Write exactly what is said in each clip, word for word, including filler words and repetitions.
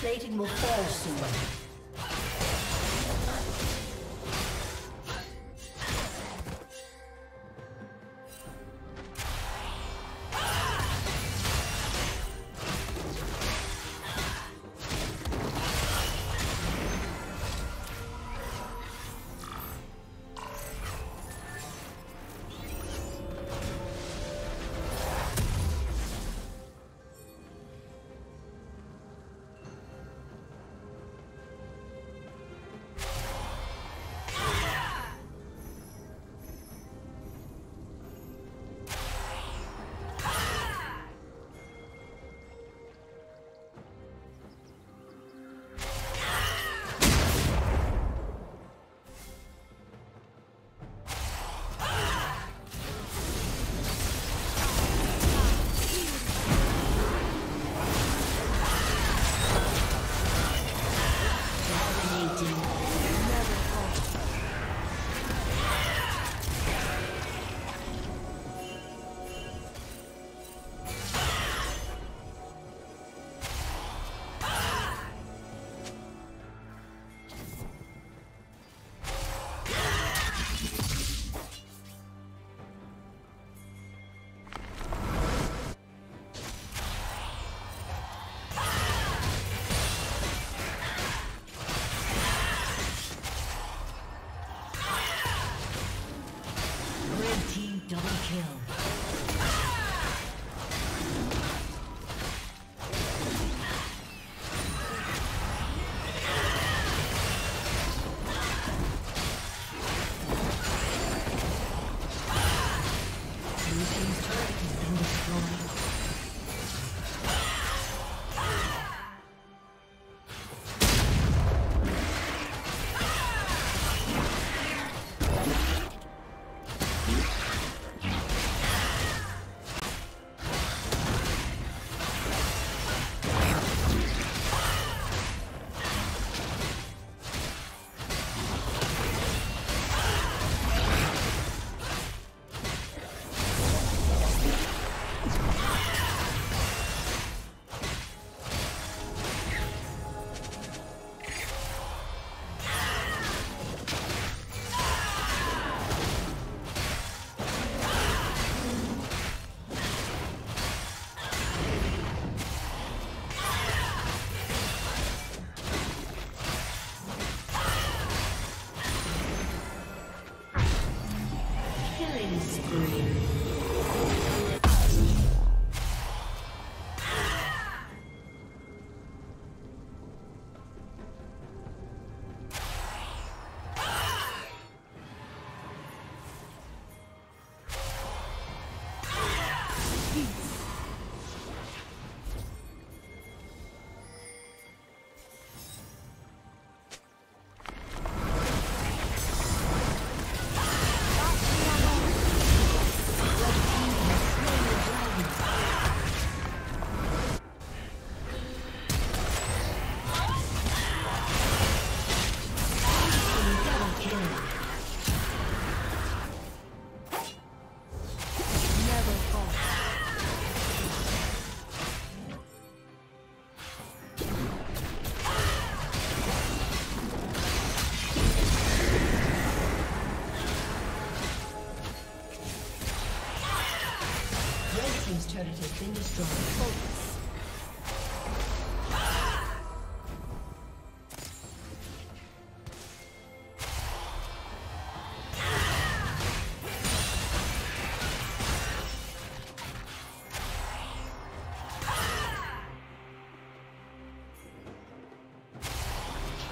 plating will fall soon.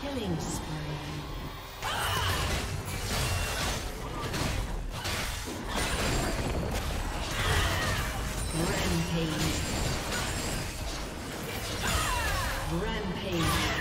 Killing spree. Rampage. Rampage.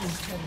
team's turret has been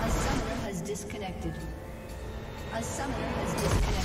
A summoner has disconnected. A summoner has disconnected.